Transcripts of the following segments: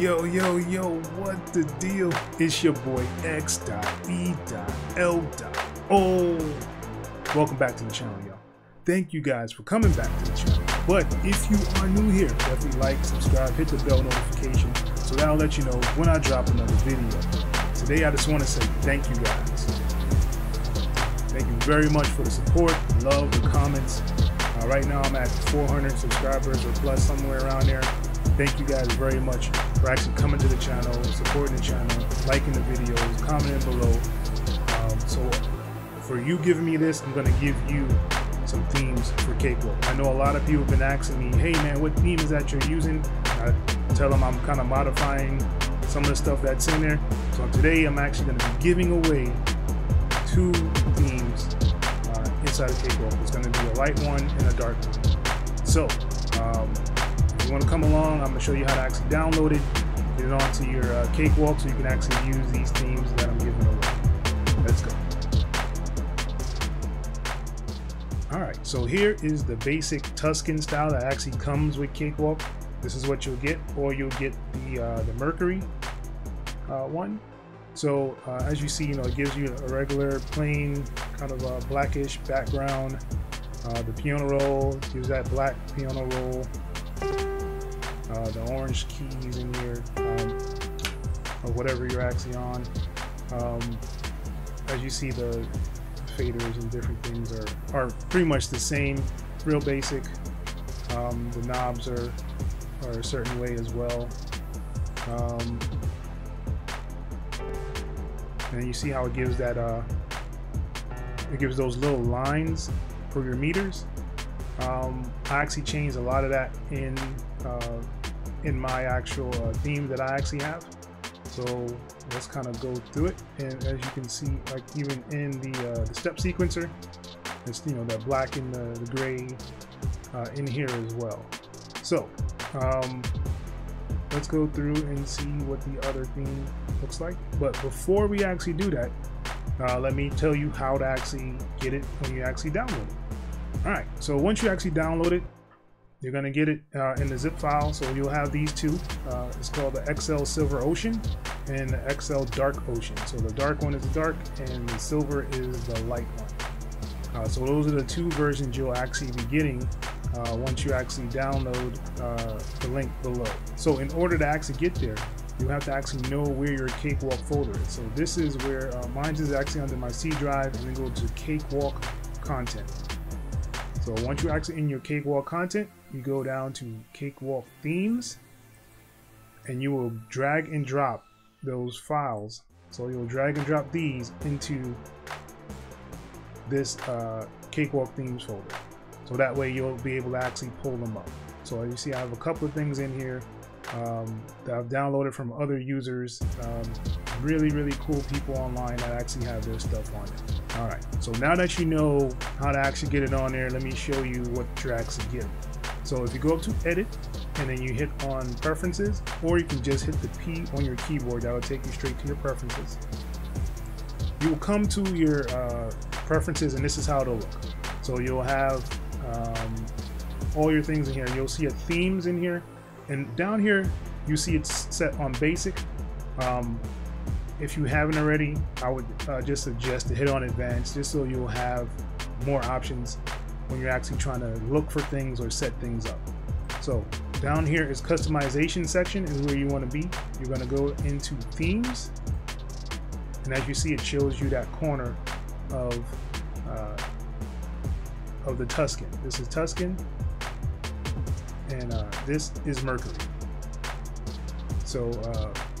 Yo, what the deal? It's your boy X.E.L. Welcome back to the channel, y'all. Thank you guys for coming back to the channel. But if you are new here, definitely like, subscribe, hit the bell notification so that'll let you know when I drop another video. Today I just want to say thank you guys. Thank you very much for the support, love, the comments. Right now I'm at 400 subscribers or plus, somewhere around there. Thank you guys very much for actually coming to the channel, supporting the channel, liking the videos, commenting below. So for you giving me this, I'm gonna give you some themes for Cakewalk. I know a lot of people have been asking me, hey man, what theme is that you're using? And I tell them I'm kind of modifying some of the stuff that's in there. So today I'm actually gonna be giving away two themes inside of Cakewalk. It's gonna be a light one and a dark one. So, you want to come along, I'm going to show you how to actually download it, get it onto your Cakewalk so you can actually use these themes that I'm giving away. Let's go. Alright, so here is the basic Tuscan style that actually comes with Cakewalk. This is what you'll get, or you'll get the Mercury one. So as you see, you know, it gives you a regular plain kind of blackish background. The piano roll, gives that black piano roll. The orange keys in here, or whatever you're actually on. As you see, the faders and different things are pretty much the same, real basic. The knobs are a certain way as well. And you see how it gives that, it gives those little lines for your meters. I actually changed a lot of that in my actual theme that I actually have. So let's kind of go through it, and as you can see, like even in the step sequencer, it's, you know, that black and the gray in here as well. So let's go through and see what the other theme looks like. But before we actually do that, let me tell you how to actually get it when you actually download it. All right, so once you actually download it, you're gonna get it in the zip file. So you'll have these two. It's called the XEL Silver Ocean and the XEL Dark Ocean. So the dark one is dark and the silver is the light one. So those are the two versions you'll actually be getting once you actually download the link below. So in order to actually get there, you have to actually know where your Cakewalk folder is. So this is where mine is actually under my C drive, and then go to Cakewalk content. So once you're actually in your Cakewalk content, you go down to Cakewalk themes, and you will drag and drop those files. So you'll drag and drop these into this Cakewalk themes folder. So that way you'll be able to actually pull them up. So you see I have a couple of things in here that I've downloaded from other users. Really cool people online that actually have their stuff on it. All right, so now that you know how to actually get it on there, let me show you what you're actually getting. So if you go up to edit and then you hit on preferences, or you can just hit the P on your keyboard, that will take you straight to your preferences. You will come to your preferences, and this is how it'll look. So you'll have all your things in here. You'll see a themes in here, and down here you see it's set on basic. If you haven't already, I would just suggest to hit on advanced, just so you'll have more options when you're actually trying to look for things or set things up. So down here is customization section is where you want to be. You're going to go into themes, and as you see, it shows you that corner of the Tuscan. This is Tuscan, and this is Mercury. So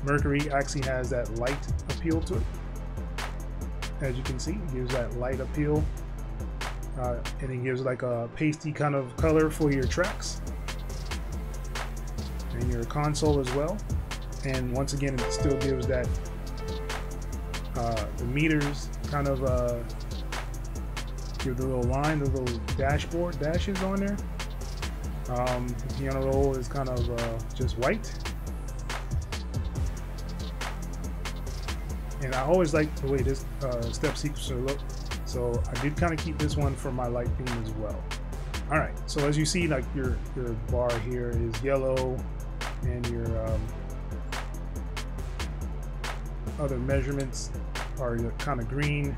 Mercury actually has that light appeal to it. As you can see, it gives that light appeal, and it gives like a pasty kind of color for your tracks and your console as well. And once again, it still gives that the meters kind of give the little line, the little dashboard dashes on there. The piano roll is kind of just white. And I always like the way this step sequencer look, so I did kind of keep this one for my light theme as well. All right, so as you see, like your bar here is yellow, and your other measurements are your kind of green.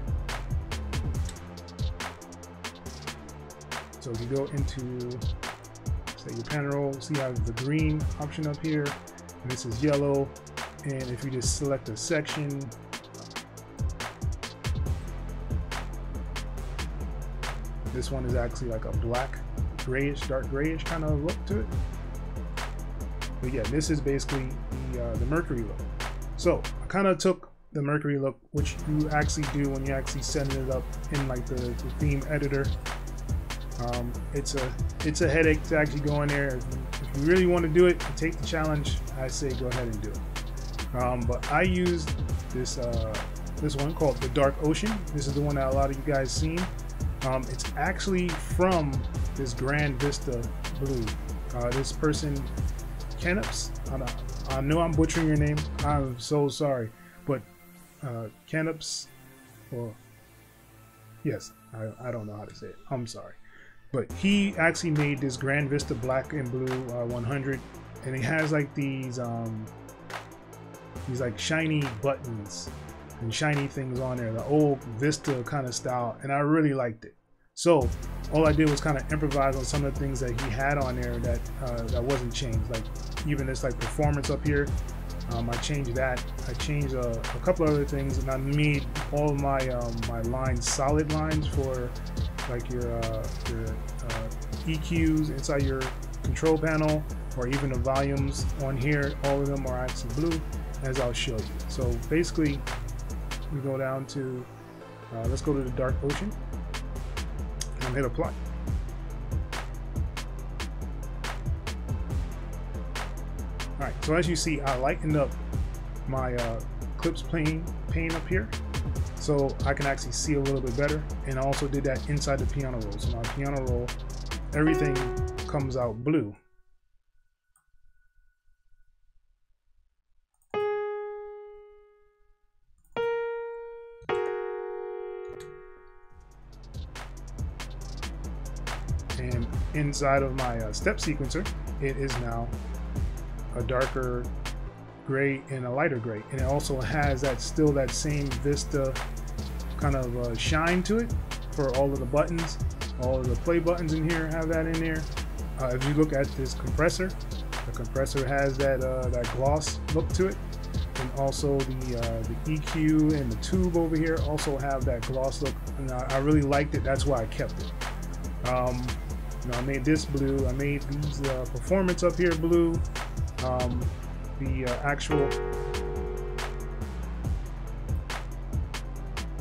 So if you go into, say, your panel roll, see how the green option up here, and this is yellow. And if you just select a section, this one is actually like a black, grayish, dark grayish kind of look to it. But yeah, this is basically the Mercury look. So I kind of took the Mercury look, which you actually do when you're actually setting it up in like the theme editor. It's a headache to actually go in there. If you really want to do it, take the challenge, I say go ahead and do it. But I used this this one called the Dark Ocean. This is the one that a lot of you guys seen. It's actually from this Grand Vista Blue. This person, Canopus, I know I'm butchering your name, I'm so sorry, but Canopus, or yes, I don't know how to say it, I'm sorry. But he actually made this Grand Vista Black and Blue 100, and it has like these like shiny buttons and shiny things on there, the old Vista kind of style, and I really liked it. So all I did was kind of improvise on some of the things that he had on there that that wasn't changed, like even this like performance up here. I changed that. I changed a couple other things, and I made all of my my lines solid lines for like your EQs inside your control panel, or even the volumes on here. All of them are actually blue, as I'll show you. So basically, we go down to let's go to the Dark Ocean and hit apply. All right, so as you see, I lightened up my clips pane up here, so I can actually see a little bit better. And I also did that inside the piano roll. So my piano roll, everything comes out blue. And inside of my step sequencer, it is now a darker gray and a lighter gray, and it also has that still that same Vista kind of shine to it for all of the buttons. All of the play buttons in here have that in there. If you look at this compressor, the compressor has that that gloss look to it, and also the EQ and the tube over here also have that gloss look, and I really liked it. That's why I kept it. You know, I made this blue. I made these performance up here blue. The actual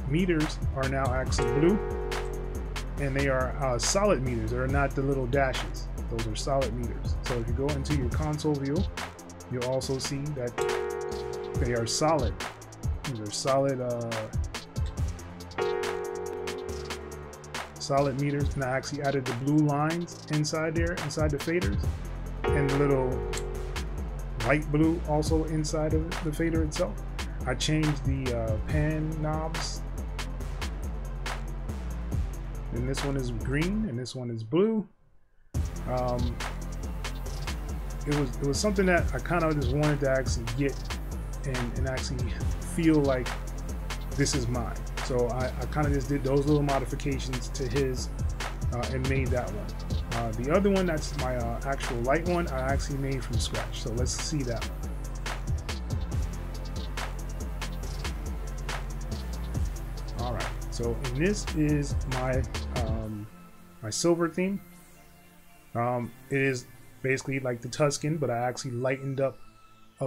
meters are now actually blue, and they are solid meters. They're not the little dashes. Those are solid meters. So if you go into your console view, you'll also see that they are solid. These are solid, solid meters. And I actually added the blue lines inside there, inside the faders, and the little light blue also inside of the fader itself. I changed the pan knobs, and this one is green and this one is blue. It was something that I kind of just wanted to actually get and actually feel like this is mine. So I kind of just did those little modifications to his and made that one. The other one, that's my actual light one, I actually made from scratch. So let's see that one. All right, so and this is my my silver theme. It is basically like the Tuscan, but I actually lightened up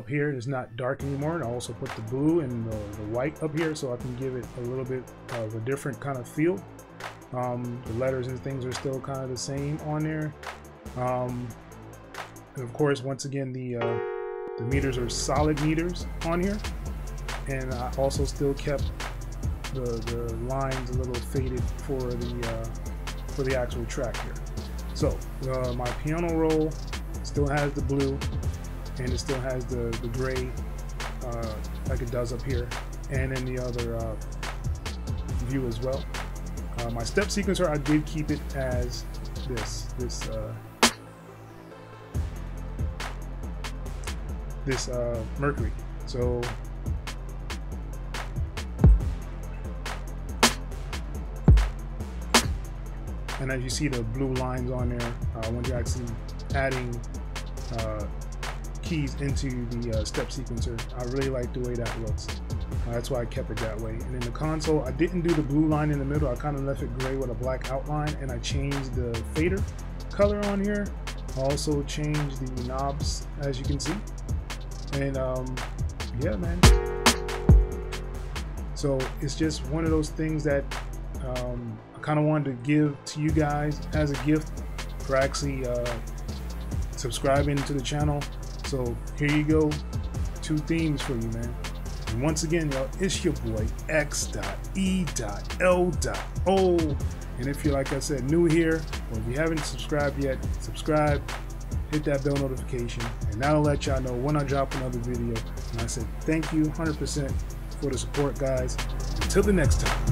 here. It's not dark anymore, and I also put the blue and the white up here so I can give it a little bit of a different kind of feel. The letters and things are still kind of the same on there, and of course, once again, the meters are solid meters on here, and I also still kept the lines a little faded for the actual track here. So my piano roll still has the blue, and it still has the gray like it does up here, and in the other view as well. My step sequencer, I did keep it as this Mercury. So And as you see the blue lines on there, when you're actually adding keys into the step sequencer, I really like the way that looks. That's why I kept it that way. And in the console, I didn't do the blue line in the middle. I kind of left it gray with a black outline, and I changed the fader color on here. I also changed the knobs, as you can see. And yeah, man. So it's just one of those things that I kind of wanted to give to you guys as a gift for actually subscribing to the channel. So here you go, two themes for you, man. And once again, y'all, it's your boy X.E.L.O. And if you're, like I said, new here, or if you haven't subscribed yet, subscribe, hit that bell notification, and that'll let y'all know when I drop another video. And I said thank you 100% for the support, guys. Until the next time.